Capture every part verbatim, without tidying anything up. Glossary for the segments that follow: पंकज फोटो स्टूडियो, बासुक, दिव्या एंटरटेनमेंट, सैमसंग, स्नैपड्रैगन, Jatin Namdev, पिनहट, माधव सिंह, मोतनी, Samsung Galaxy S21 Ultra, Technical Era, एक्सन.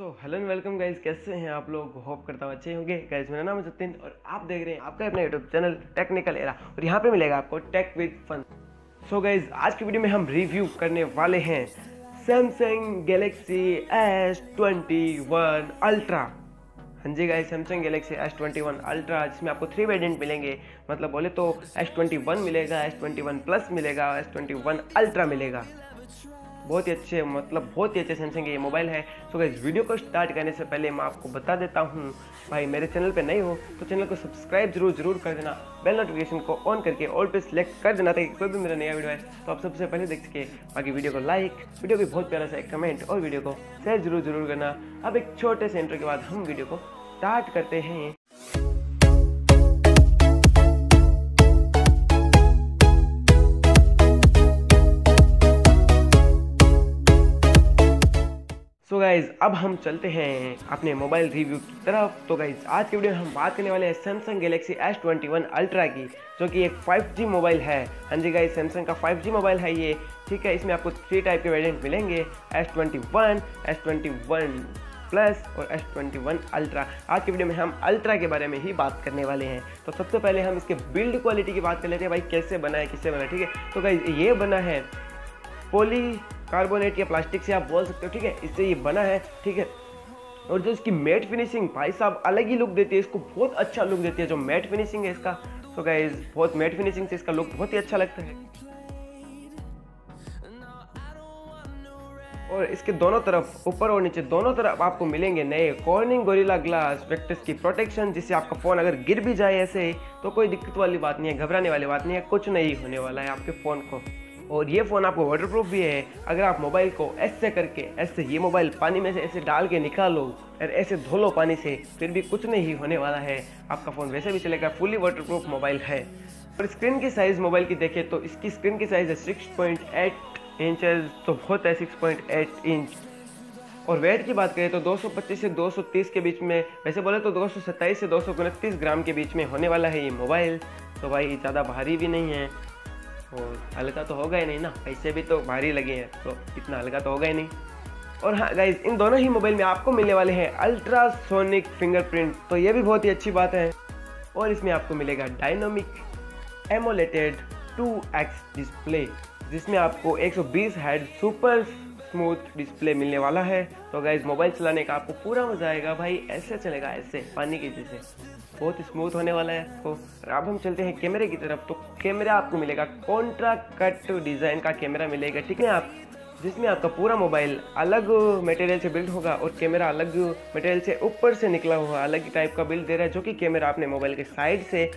So hello and welcome guys, कैसे हैं आप लोग? होप करता हूँ अच्छे होंगे। गाइज मेरा नाम है जतिन और आप देख रहे हैं आपका अपना यूट्यूब चैनल टेक्निकल एरा और यहाँ पे मिलेगा आपको take with fun. So guys आज की वीडियो में हम रिव्यू करने वाले हैं सैमसंग Galaxy S twenty one Ultra. हाँ जी guys, सैमसंग Galaxy S twenty one Ultra जिसमें आपको थ्री वेरिएंट मिलेंगे, मतलब बोले तो एस ट्वेंटी वन मिलेगा, एस ट्वेंटी वन प्लस मिलेगा, एस ट्वेंटी वन अल्ट्रा मिलेगा। बहुत ही अच्छे मतलब बहुत ही अच्छे सैमसंग के ये मोबाइल है। सो गाइस वीडियो को स्टार्ट करने से पहले मैं आपको बता देता हूँ, भाई मेरे चैनल पे नहीं हो तो चैनल को सब्सक्राइब जरूर जरूर कर देना, बेल नोटिफिकेशन को ऑन करके ऑल पे सिलेक्ट कर देना ताकि कोई भी मेरा नया वीडियो है तो आप सबसे पहले देख सके। बाकी वीडियो को लाइक, वीडियो को बहुत प्यारा सा एक कमेंट और वीडियो को शेयर जरूर जरूर करना। अब एक छोटे से इंट्रो के बाद हम वीडियो को स्टार्ट करते हैं। तो गाइज अब हम चलते हैं अपने मोबाइल रिव्यू की तरफ। तो गाइज आज के वीडियो में हम बात करने वाले हैं सैमसंग Galaxy S twenty one Ultra की, जो कि एक फाइव जी मोबाइल है। हाँ जी गाइज, सैमसंग का फाइव जी मोबाइल है ये, ठीक है। इसमें आपको थ्री टाइप के वेरिएंट मिलेंगे, S twenty one, S twenty one plus और एस ट्वेंटी वन अल्ट्रा। आज के वीडियो में हम अल्ट्रा के बारे में ही बात करने वाले हैं। तो सबसे पहले हम इसके बिल्ड क्वालिटी की बात कर लेते हैं, भाई कैसे बना है किससे बना है, ठीक है। तो गाइज ये बना है पोली कार्बोनेट या प्लास्टिक से आप बोल सकते हो, ठीक है, इससे ये बना है, ठीक है। और जो इसकी मैट फिनिशिंग, भाई साहब अलग ही लुक देती है, इसको बहुत अच्छा लुक देती है जो मैट फिनिशिंग है इसका। तो गाइस बहुत मैट फिनिशिंग से इसका लुक बहुत ही अच्छा लगता है। और इसके दोनों तरफ, ऊपर और नीचे दोनों तरफ आपको मिलेंगे नए कॉर्निंग गोरिल्ला ग्लास वेक्टर्स की प्रोटेक्शन, जिससे आपका फ़ोन अगर गिर भी जाए ऐसे तो कोई दिक्कत वाली बात नहीं है, घबराने वाली बात नहीं है, कुछ नहीं होने वाला है आपके फ़ोन को। और ये फ़ोन आपको वाटरप्रूफ भी है, अगर आप मोबाइल को ऐसे करके ऐसे ये मोबाइल पानी में से ऐसे डाल के निकालो और ऐसे धो लो पानी से, फिर भी कुछ नहीं होने वाला है, आपका फ़ोन वैसे भी चलेगा। फुली वाटरप्रूफ मोबाइल है। और स्क्रीन की साइज़ मोबाइल की देखें तो इसकी स्क्रीन की साइज़ है सिक्स पॉइंट एट इंचेस, तो बहुत है सिक्स पॉइंट एट इंच। और वेट की बात करें तो दो सौ पच्चीस से दो सौ तीस के बीच में, वैसे बोले तो दो सौ सत्ताईस से दो सौ उनतीस ग्राम के बीच में होने वाला है ये मोबाइल। तो भाई ज़्यादा भारी भी नहीं है और हल्का तो होगा ही नहीं ना, ऐसे भी तो भारी लगे हैं तो इतना हल्का तो होगा ही नहीं। और हाँ गाइज, इन दोनों ही मोबाइल में आपको मिलने वाले हैं अल्ट्रासोनिक फिंगरप्रिंट, तो ये भी बहुत ही अच्छी बात है। और इसमें आपको मिलेगा dynamic AMOLED two X display, जिसमें आपको एक सौ बीस हर्ट्ज सुपर स्मूथ डिस्प्ले मिलने वाला है। तो गाइज मोबाइल चलाने का आपको पूरा मजा आएगा, भाई ऐसे चलेगा ऐसे पानी की जैसे, बहुत स्मूथ होने वाला है इसको। और अब हम चलते हैं कैमरे की तरफ। तो कैमरा आपको मिलेगा कॉन्ट्रा कट डिज़ाइन का कैमरा मिलेगा, ठीक है आप, जिसमें आपका पूरा मोबाइल अलग मटेरियल से बिल्ड होगा और कैमरा अलग मटेरियल से ऊपर से निकला हुआ अलग टाइप का बिल्ड दे रहा है, जो कि कैमरा अपने मोबाइल के साइड से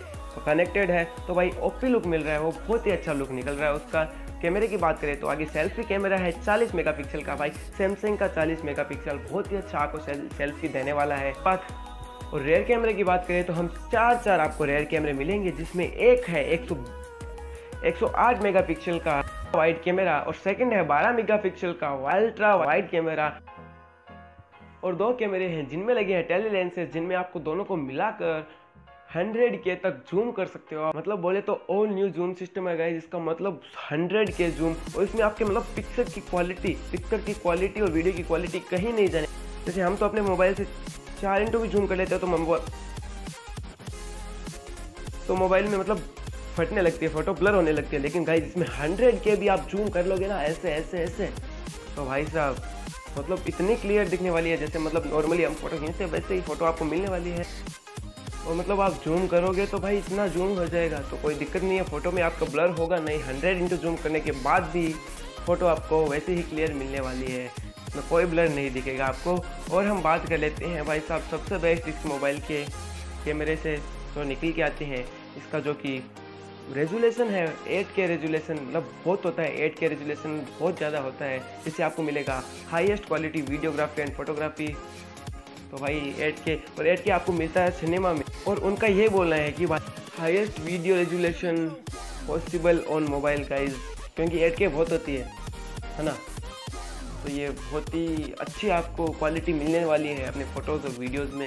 कनेक्टेड है। तो भाई ओपी लुक मिल रहा है, वो बहुत ही अच्छा लुक निकल रहा है उसका। कैमरे की बात करें तो आगे सेल्फी कैमरा है चालीस मेगापिक्सल का, भाई सैमसंग का चालीस मेगापिक्सल बहुत ही अच्छा आपको सेल्फी देने वाला है। और रेयर कैमरे की बात करें तो हम चार चार आपको रेयर कैमरे मिलेंगे, जिसमें एक है एक सौ आठ मेगापिक्सल का वाइड कैमरा और सेकंड है बारह मेगापिक्सल का अल्ट्रा वाइड कैमरा। और दो कैमरे हैं जिनमें लगे हैं टेली लेंसेज, जिनमें आपको दोनों को मिलाकर हंड्रेड के तक जूम कर सकते हो, मतलब बोले तो ऑल न्यू जूम सिस्टम है गाइस, इसका मतलब हंड्रेड के जूम। और इसमें आपके मतलब पिक्चर की क्वालिटी पिक्चर की क्वालिटी और वीडियो की क्वालिटी कहीं नहीं जाने, जैसे हम तो अपने मोबाइल से चार इंटू भी जूम कर लेते हैं तो मोबाइल तो मोबाइल में मतलब फटने लगती है, फोटो ब्लर होने लगती है, लेकिन गाइस इसमें हंड्रेड के भी आप जूम कर लोगे ना ऐसे ऐसे ऐसे, तो भाई साहब मतलब इतनी क्लियर दिखने वाली है जैसे मतलब नॉर्मली हम फोटो खींचते हैं वैसे ही फोटो आपको मिलने वाली है। और मतलब आप जूम करोगे तो भाई इतना जूम हो जाएगा तो कोई दिक्कत नहीं है, फ़ोटो में आपका ब्लर होगा नहीं, हंड्रेड इंटू जूम करने के बाद भी फ़ोटो आपको वैसे ही क्लियर मिलने वाली है, इसमें कोई ब्लर नहीं दिखेगा आपको। और हम बात कर लेते हैं भाई साहब सबसे बेस्ट इस मोबाइल के कैमरे से जो निकल के आते हैं इसका, जो कि रेजुलेशन है एट के रेजुलेशन, मतलब बहुत होता है एट के रेजुलेशन बहुत ज़्यादा होता है, जिससे आपको मिलेगा highest quality videography and photography. तो भाई एट के और एट के आपको मिलता है सिनेमा में, और उनका ये बोलना है कि भाई highest video resolution possible on mobile guys, क्योंकि एट के बहुत होती है है ना। तो ये बहुत ही अच्छी आपको क्वालिटी मिलने वाली है अपने फ़ोटोज़ और वीडियोज़ में,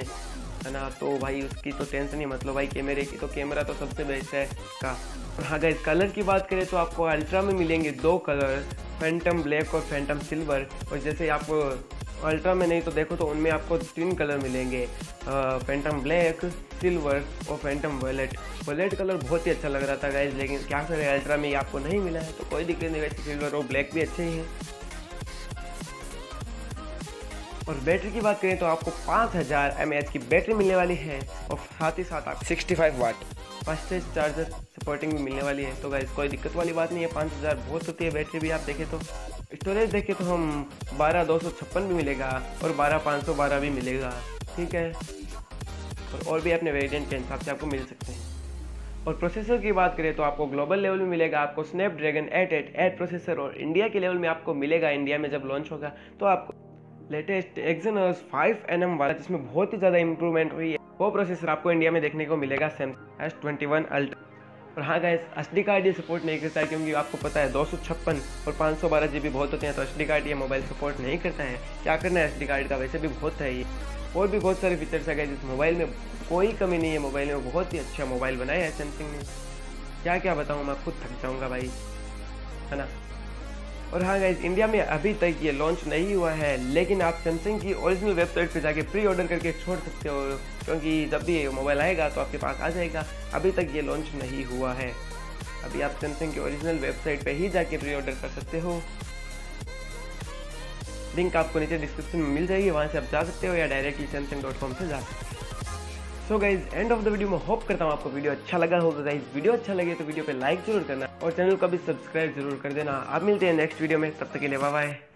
है ना। तो भाई उसकी तो टेंशन ही मतलब, भाई कैमरे की तो कैमरा तो सबसे बेस्ट है इसका। और हाँ गाइज कलर की बात करें तो आपको अल्ट्रा में मिलेंगे दो कलर, फैंटम ब्लैक और फैंटम सिल्वर। और जैसे आपको अल्ट्रा में नहीं तो देखो तो उनमें आपको तीन कलर मिलेंगे, फैंटम ब्लैक, सिल्वर और फैंटम वॉयलेट। वॉयलेट कलर बहुत ही अच्छा लग रहा था गाइज, लेकिन क्या करें अल्ट्रा में ये आपको नहीं मिला है तो कोई दिक्कत नहीं गाइज। सिल्वर और ब्लैक भी अच्छे ही हैं। और बैटरी की बात करें तो आपको पाँच हज़ार एम ए एच की बैटरी मिलने वाली है और साथ ही साथ आप पैंसठ वाट फास्टेस्ट चार्जर सपोर्टिंग भी मिलने वाली है। तो गाइस कोई दिक्कत वाली बात नहीं है, पाँच हज़ार बहुत होती है बैटरी भी। आप देखें तो स्टोरेज देखें तो हम बारह दो सौ छप्पन भी मिलेगा और बारह पाँच सौ बारह भी मिलेगा, ठीक है। और, और भी अपने वेरिएंट के हिसाब से आपको मिल सकते हैं। और प्रोसेसर की बात करें तो आपको ग्लोबल लेवल में मिलेगा आपको स्नैपड्रैगन eight eight eight processor, और इंडिया के लेवल में आपको मिलेगा, इंडिया में जब लॉन्च होगा तो आपको latest एक्सन five N M वाला जिसमें बहुत ही ज़्यादा इंप्रूवमेंट हुई है वो प्रोसेसर आपको इंडिया में देखने को मिलेगा सैमसंग S twenty one Ultra. और हाँ गाइस, एस डी कार्ड ये सपोर्ट नहीं करता है क्योंकि आपको पता है दो सौ छप्पन और पाँच सौ बारह जी बी बहुत होते हैं, तो एस डी कार्ड ये मोबाइल सपोर्ट नहीं करता है। क्या करना है, एस डी कार्ड का वैसे भी बहुत है ये। और भी बहुत सारे फीचर्स है गाइस इस मोबाइल में, कोई कमी नहीं है मोबाइल में। बहुत ही अच्छा मोबाइल बनाया है सैमसंग ने, क्या क्या बताऊँ मैं, खुद थक जाऊँगा भाई, है ना। और हाँ गाइज, इंडिया में अभी तक ये लॉन्च नहीं हुआ है, लेकिन आप सैमसंग की ओरिजिनल वेबसाइट पे जाके प्री ऑर्डर करके छोड़ सकते हो, क्योंकि जब भी ये मोबाइल आएगा तो आपके पास आ जाएगा। अभी तक ये लॉन्च नहीं हुआ है, अभी आप सैमसंग की ओरिजिनल वेबसाइट पे ही जाके प्री ऑर्डर कर सकते हो। लिंक आपको नीचे डिस्क्रिप्शन में मिल जाएगी, वहाँ से आप जा सकते हो या डायरेक्टली सैमसंग डॉट कॉम से जा सकते हो। So guys, end of the video में होप करता हूँ आपको वीडियो अच्छा लगा होगा। गाइज वीडियो अच्छा लगे तो वीडियो पे लाइक जरूर करना और चैनल को भी सब्सक्राइब जरूर कर देना। आप मिलते हैं नेक्स्ट वीडियो में, तब तक के लिए बाय बाय।